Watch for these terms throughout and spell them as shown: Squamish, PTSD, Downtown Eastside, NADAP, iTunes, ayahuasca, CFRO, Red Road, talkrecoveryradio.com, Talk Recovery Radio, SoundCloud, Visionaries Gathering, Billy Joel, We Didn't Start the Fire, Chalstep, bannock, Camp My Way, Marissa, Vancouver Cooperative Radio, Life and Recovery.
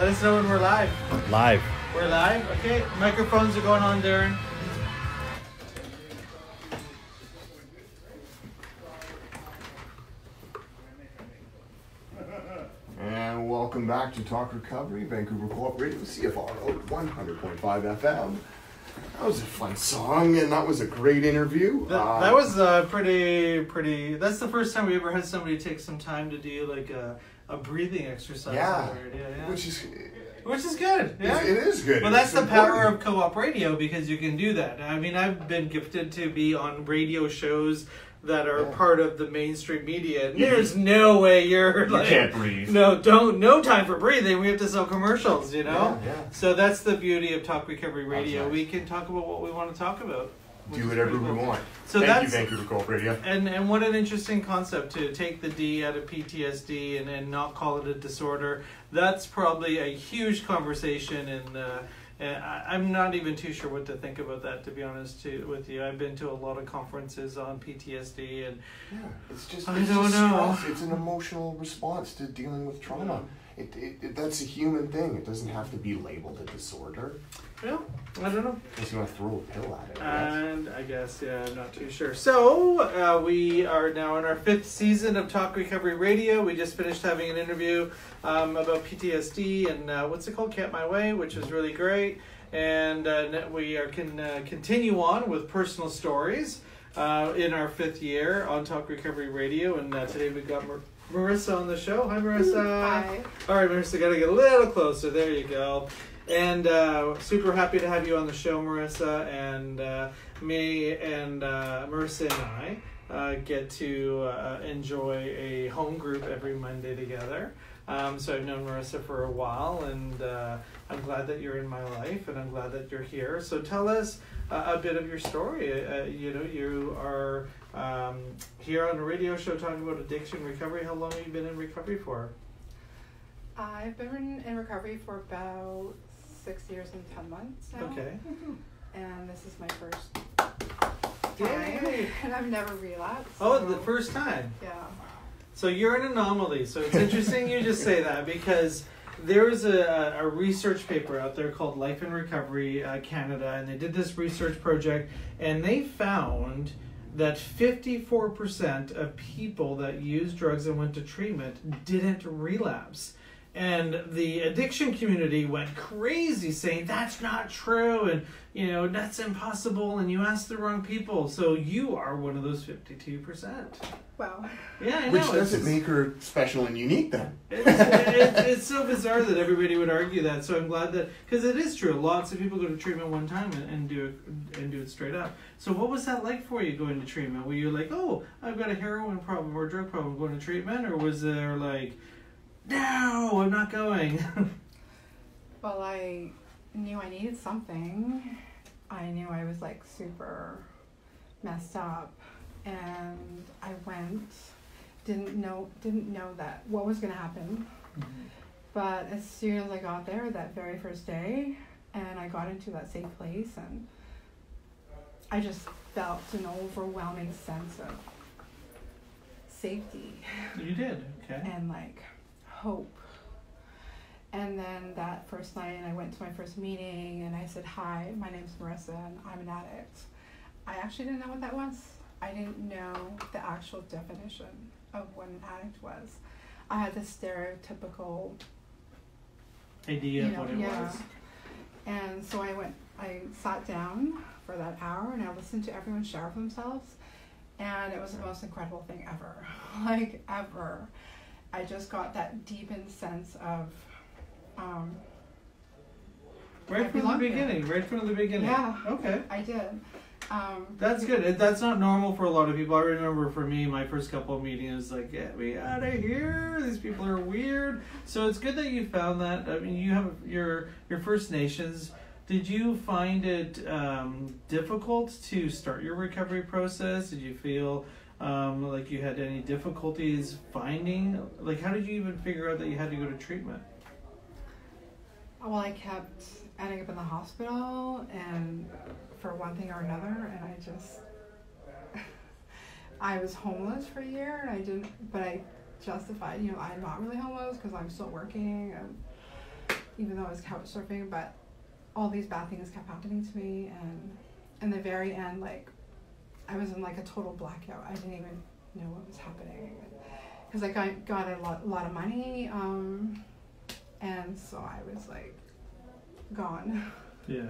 Let us know when we're live. Live. We're live? Okay. Microphones are going on there. And welcome back to Talk Recovery, Vancouver Cooperative, CFRO 100.5 FM. That was a fun song, and that was a great interview. That was pretty. That's the first time we ever had somebody take some time to do like a breathing exercise. Yeah, which is good. Yeah, it is good. Well, that's the power of co-op radio, because you can do that. I mean, I've been gifted to be on radio shows that are part of the mainstream media. And there's no way you can't breathe. No time for breathing. We have to sell commercials, you know? Yeah. So that's the beauty of Talk Recovery Radio. Nice. We can talk about what we want to talk about. Do whatever we want. So thank you, Vancouver Coop Radio. And what an interesting concept to take the D out of PTSD and not call it a disorder. That's probably a huge conversation, and I'm not even too sure what to think about that, to be honest with you. I've been to a lot of conferences on PTSD, and I don't know. Stress. It's an emotional response to dealing with trauma. Yeah. That's a human thing. It doesn't have to be labeled a disorder. Yeah, I don't know. Just gonna throw a pill at it. And I guess, yeah, I'm not too sure. So we are now in our 5th season of Talk Recovery Radio. We just finished having an interview about PTSD and what's it called, Camp My Way, which was really great. And we can continue on with personal stories in our 5th year on Talk Recovery Radio. And today we got Marissa on the show. Hi, Marissa. Hi. All right, Marissa, gotta get a little closer. There you go. And super happy to have you on the show, Marissa, and Marissa and I get to enjoy a home group every Monday together. So I've known Marissa for a while, and I'm glad that you're in my life, and I'm glad that you're here. So tell us a bit of your story. You are here on a radio show talking about addiction recovery. How long have you been in recovery for? I've been in recovery for about 6 years and 10 months now. Okay. And this is my first time. Yay. And I've never relapsed. Oh, so. The first time. Yeah. So you're an anomaly. So it's interesting you just say that, because there was a research paper out there called Life and Recovery Canada, and they did this research project, and they found that 54% of people that used drugs and went to treatment didn't relapse. And the addiction community went crazy saying, that's not true, and, that's impossible, and you asked the wrong people. So you are one of those 52%. Wow. Yeah, I know. Which doesn't make her special and unique, then. It's so bizarre that everybody would argue that, so I'm glad that, because it is true. Lots of people go to treatment one time and do it straight up. So what was that like for you, going to treatment? Were you like, oh, I've got a heroin problem or a drug problem, going to treatment? Or was there like, no, I'm not going? Well, I knew I needed something. I knew I was like super messed up, and I went, didn't know that what was gonna happen. Mm-hmm. But as soon as I got there that very first day, and I got into that safe place, and I just felt an overwhelming sense of safety. You did, okay. And like hope. And then that first night I went to my first meeting, and I said, hi, my name's Marissa and I'm an addict. I actually didn't know what that was. I didn't know the actual definition of what an addict was. I had this stereotypical idea of what it was. And so I sat down for that hour, and I listened to everyone share for themselves, and it was the most incredible thing ever. Like, ever. I just got that deepened sense of right from the beginning. Yeah. Okay. I did. That's good. That's not normal for a lot of people. I remember for me, my first couple of meetings, like, get me out of here. These people are weird. So it's good that you found that. I mean, you have your First Nations. Did you find it difficult to start your recovery process? Did you feel like you had any difficulties finding, like, how did you even figure out that you had to go to treatment? Well, I kept ending up in the hospital, and for one thing or another, and I was homeless for a year, and I justified, I'm not really homeless because I'm still working, and even though I was couch surfing, but all these bad things kept happening to me. And in the very end, like, I was in like a total blackout. I didn't even know what was happening, because like I got a lot of money, and so I was like gone. Yeah.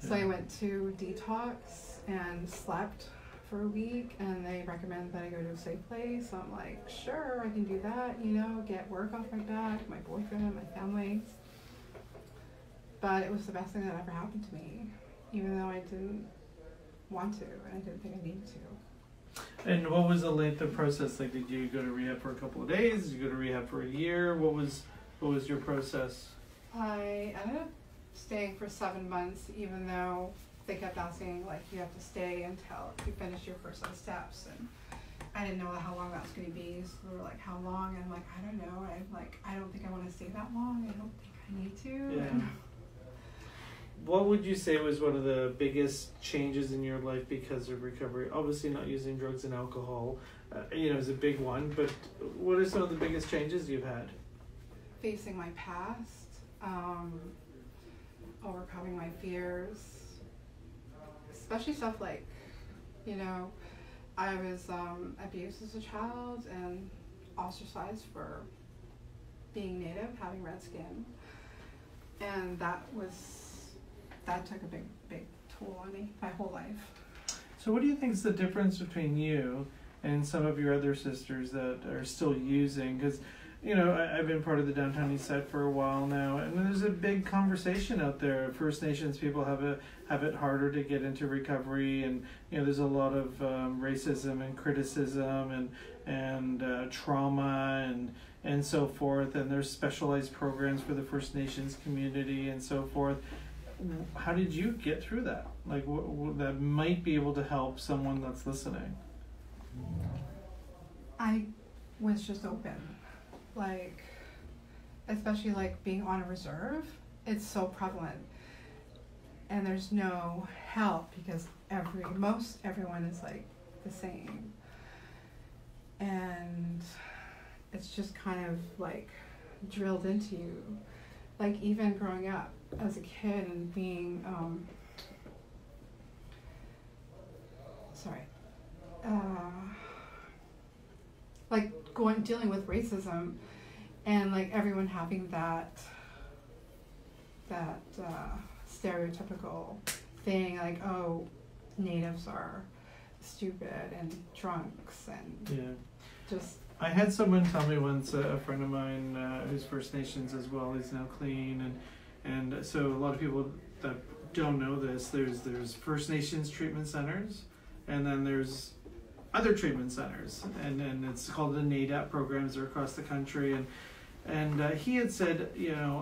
So I went to detox and slept for a week, and they recommend that I go to a safe place. So I'm like, sure, I can do that, you know, get work off my back, my boyfriend, my family. But it was the best thing that ever happened to me, even though I didn't want to, and I didn't think I needed to. And what was the length of process? Like, did you go to rehab for a couple of days? Did you go to rehab for a year? What was your process? I ended up staying for 7 months, even though they kept asking, like, you have to stay until you finish your first set of steps, and I didn't know how long that was going to be. So they were like, how long? And I'm like, I don't know. I'm like, I don't think I want to stay that long. I don't think I need to. Yeah. And what would you say was one of the biggest changes in your life because of recovery? Obviously not using drugs and alcohol, is a big one, but what are some of the biggest changes you've had? Facing my past, overcoming my fears, especially stuff like, I was abused as a child and ostracized for being Native, having red skin, and that took a big toll on me my whole life. So what do you think is the difference between you and some of your other sisters that are still using? Because, I've been part of the Downtown Eastside for a while now, and there's a big conversation out there. First Nations people have it harder to get into recovery, and there's a lot of racism and criticism and trauma and so forth. And there's specialized programs for the First Nations community and so forth. How did you get through that? Like, that might be able to help someone that's listening. I was just open. Like, especially like being on a reserve, it's so prevalent, and there's no help because everyone is like the same, and it's just kind of like drilled into you. Like, even growing up as a kid and being dealing with racism, and like everyone having that stereotypical thing, like, oh, Natives are stupid and drunks and just. I had someone tell me once, a friend of mine who's First Nations as well, he's now clean, and so a lot of people that don't know this, there's First Nations treatment centers, and then there's other treatment centers, and it's called the NADAP programs. Are across the country, and he had said,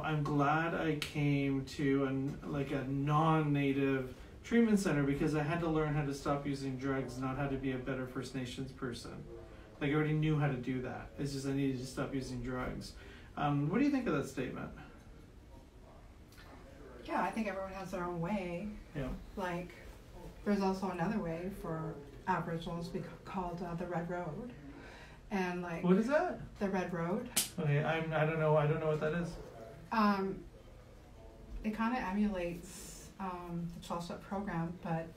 I'm glad I came to a non-Native treatment center because I had to learn how to stop using drugs, not how to be a better First Nations person. Like, I already knew how to do that. It's just I needed to stop using drugs. What do you think of that statement? Yeah, I think everyone has their own way. Yeah. Like, there's also another way for Aboriginals called the Red Road, and like. What is that? The Red Road. Okay, I don't know what that is. It kind of emulates the Chalstep program, but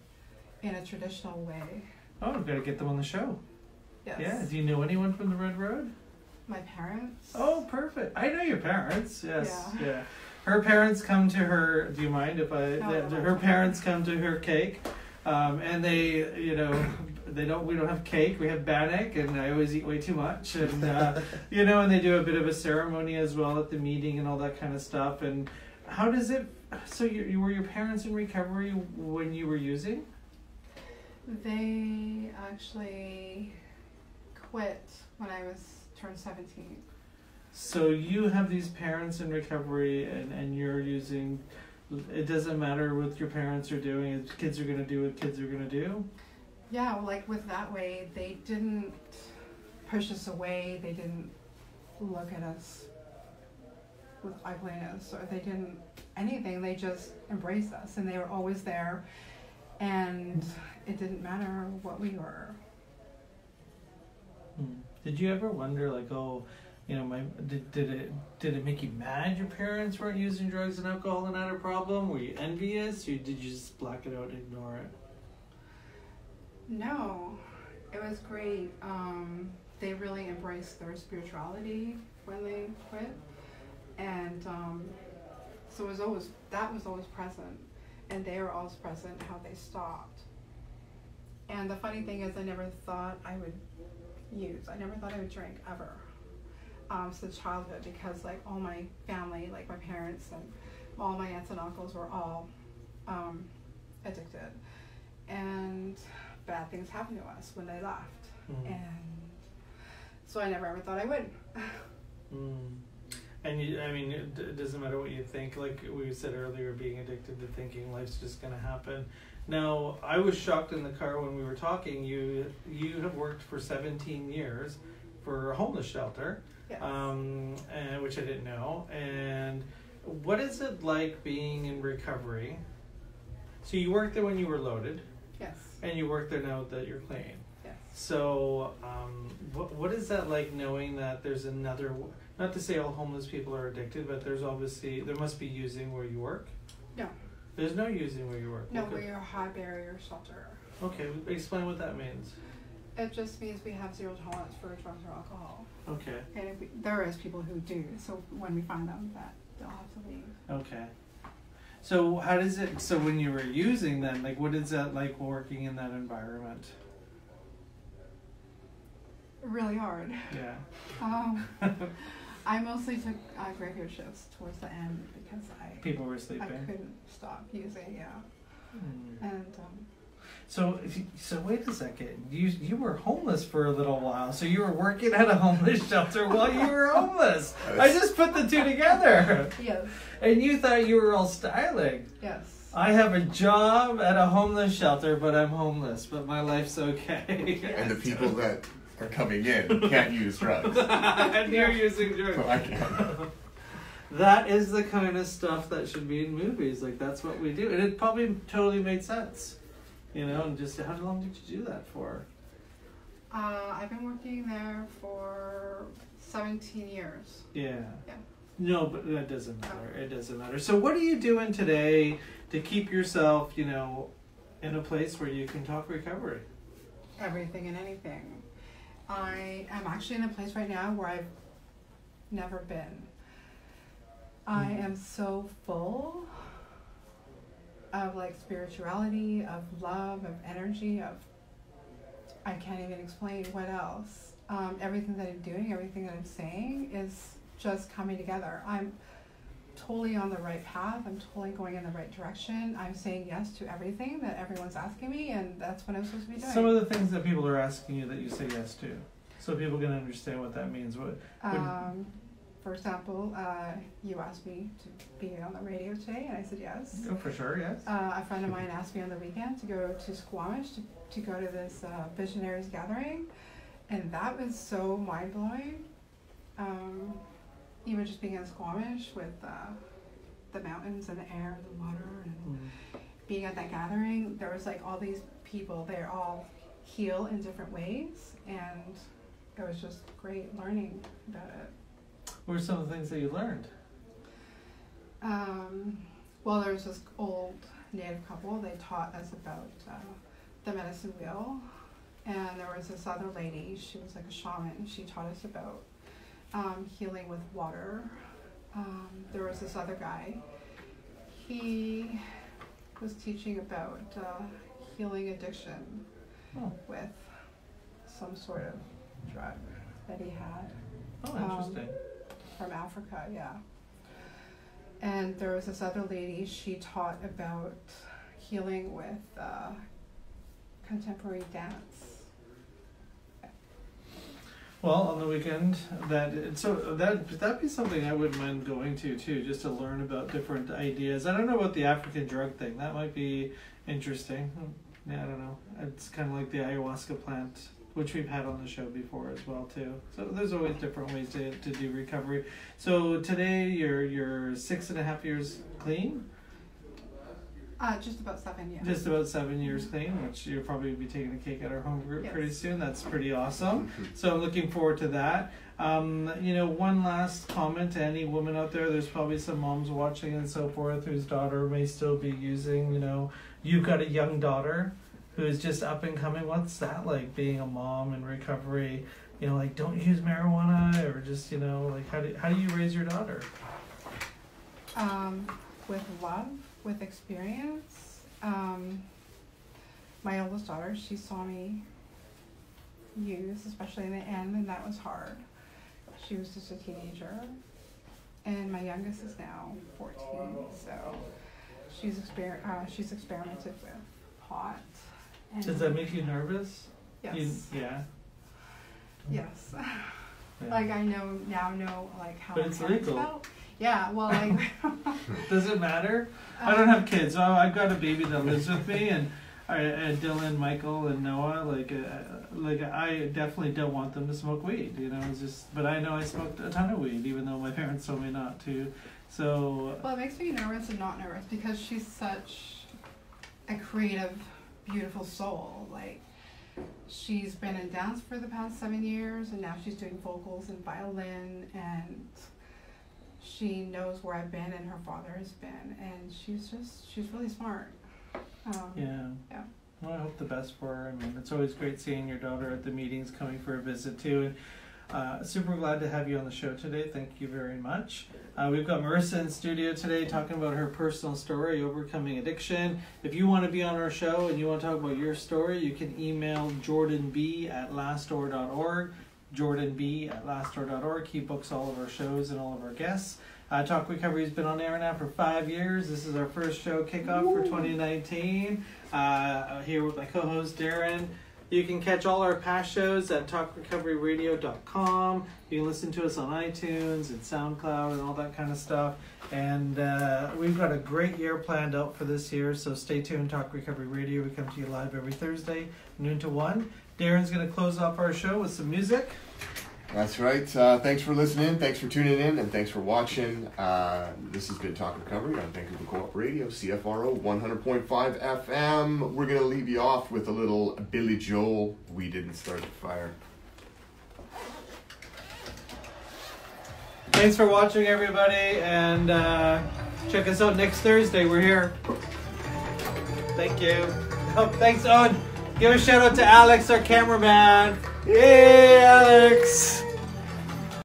in a traditional way. Oh, we've got to get them on the show. Yes. Yeah. Do you know anyone from the Red Road? My parents. Oh, perfect. I know your parents. Yes. Yeah. Her parents come to her. Do you mind if I? No. Her parents come to her cake. And they, we don't have cake, we have bannock, and I always eat way too much, and, and they do a bit of a ceremony as well at the meeting and all that kind of stuff. And how does it, so you were your parents in recovery when you were using? They actually quit when I turned 17. So you have these parents in recovery and you're using. It doesn't matter what your parents are doing, kids are going to do what kids are going to do? Yeah, like with that way, they didn't push us away, they didn't look at us with ugliness, or they didn't anything, they just embraced us, and they were always there, and it didn't matter what we were. Did you ever wonder, like, oh, you know, did it make you mad your parents weren't using drugs and alcohol and had a problem? Were you envious, or did you just black it out and ignore it? No, it was great. They really embraced their spirituality when they quit, and so it was always, that was always present, and they were always present how they stopped. And the funny thing is, I never thought I would use. I never thought I would drink ever. Since childhood, because like all my family, like my parents and all my aunts and uncles were all addicted, and bad things happened to us when they left, and so I never ever thought I would. And you, I mean, it doesn't matter what you think. Like we said earlier, being addicted to thinking life's just gonna happen. Now, I was shocked in the car when we were talking. You have worked for 17 years for a homeless shelter. Yes. And which I didn't know. And what is it like being in recovery? So you worked there when you were loaded. Yes. And you work there now that you're clean. Yes. So what is that like, knowing that there's another, not to say all homeless people are addicted, but there's obviously, there must be using where you work? No. There's no using where you work? No, we are a high barrier shelter. Okay, explain what that means. It just means we have zero tolerance for drugs or alcohol. Okay. And if we, there is people who do, so when we find them, that they'll have to leave. Okay. So how does it, so when you were using them, like what is that like working in that environment? Really hard. Yeah. I mostly took graveyard shifts towards the end because people were sleeping. I couldn't stop using, yeah. And So wait a second. You were homeless for a little while. So you were working at a homeless shelter while you were homeless. I just put the two together. Yes. And you thought you were all styling. Yes. I have a job at a homeless shelter, but I'm homeless. But my life's okay. Yes. And the people that are coming in can't use drugs. And you're using drugs. So I can't. That is the kind of stuff that should be in movies. Like that's what we do, and it probably totally made sense. You know, and just how long did you do that for? I've been working there for 17 years. Yeah. Yeah. No, but that doesn't matter. It doesn't matter. So what are you doing today to keep yourself, you know, in a place where you can talk recovery? Everything and anything. I am actually in a place right now where I've never been. I am so full of like spirituality, of love, of energy, of, I can't even explain what else. Everything that I'm doing, everything that I'm saying is just coming together. I'm totally on the right path. I'm totally going in the right direction. I'm saying yes to everything that everyone's asking me, and that's what I'm supposed to be doing. Some of the things that people are asking you that you say yes to, so people can understand what that means. For example, you asked me to be on the radio today, and I said yes. Oh, for sure, yes. A friend of mine asked me on the weekend to go to Squamish to go to this Visionaries Gathering, and that was so mind-blowing. Even just being in Squamish with the mountains and the air and the water, and being at that gathering, there was like all these people, they all heal in different ways, and it was just great learning about it. What were some of the things that you learned? Well, there was this old Native couple. They taught us about the medicine wheel. And there was this other lady. She was like a shaman. She taught us about healing with water. There was this other guy. He was teaching about healing addiction with some sort of drug that he had. Oh, interesting. From Africa, yeah. And there was this other lady, she taught about healing with contemporary dance. Well, on the weekend, that'd be something I wouldn't mind going to too, just to learn about different ideas. I don't know about the African drug thing. That might be interesting. Yeah, I don't know. It's kind of like the ayahuasca plant, which we've had on the show before as well too. So there's always different ways to do recovery. So today you're 6.5 years clean? Just about 7 years. Just about 7 years clean, which you'll probably be taking the cake at our home group pretty soon. That's pretty awesome. So I'm looking forward to that. You know, one last comment to any woman out there. There's probably some moms watching and so forth whose daughter may still be using, you know, you've got a young daughter who's just up and coming. What's that like, being a mom in recovery? You know, like, don't use marijuana, or just, you know, like, how do you raise your daughter? With love. With experience. My oldest daughter, she saw me use, especially in the end, and that was hard. She was just a teenager, and my youngest is now 14, so she's experimented with pot. And does that make you nervous? Yes. Yes. Yeah. Like, I know like how. But it's legal. Felt. Yeah, well, like... Does it matter? I don't have kids. I've got a baby that lives with me, and Dylan, Michael, and Noah, like I definitely don't want them to smoke weed, you know, it's just... But I know I smoked a ton of weed, even though my parents told me not to, so... Well, it makes me nervous and not nervous, because she's such a creative, beautiful soul, like... She's been in dance for the past 7 years, and now she's doing vocals and violin, and... She knows where I've been and her father has been, and she's really smart. Yeah. Well, I hope the best for her. I mean, it's always great seeing your daughter at the meetings, coming for a visit too. And super glad to have you on the show today. Thank you very much. We've got Marissa in studio today talking about her personal story, overcoming addiction. If you want to be on our show and you want to talk about your story, you can email jordanb@lastdoor.org. jordanb@lastdoor.org. He books all of our shows and all of our guests. Talk Recovery has been on air now for 5 years. This is our first show kickoff for 2019. Here with my co-host Darren. You can catch all our past shows at talkrecoveryradio.com. You can listen to us on iTunes and SoundCloud and all that kind of stuff. And we've got a great year planned out for this year, so stay tuned. Talk Recovery Radio. We come to you live every Thursday, noon to 1. Darren's going to close off our show with some music. That's right. Thanks for listening. Thanks for tuning in. And thanks for watching. This has been Talk Recovery on Vancouver Cooperative Radio, CFRO 100.5 FM. We're going to leave you off with a little Billy Joel, We Didn't Start the Fire. Thanks for watching, everybody. And check us out next Thursday. We're here. Thank you. Oh, thanks, Owen. Give a shout out to Alex, our cameraman. Yay, Alex!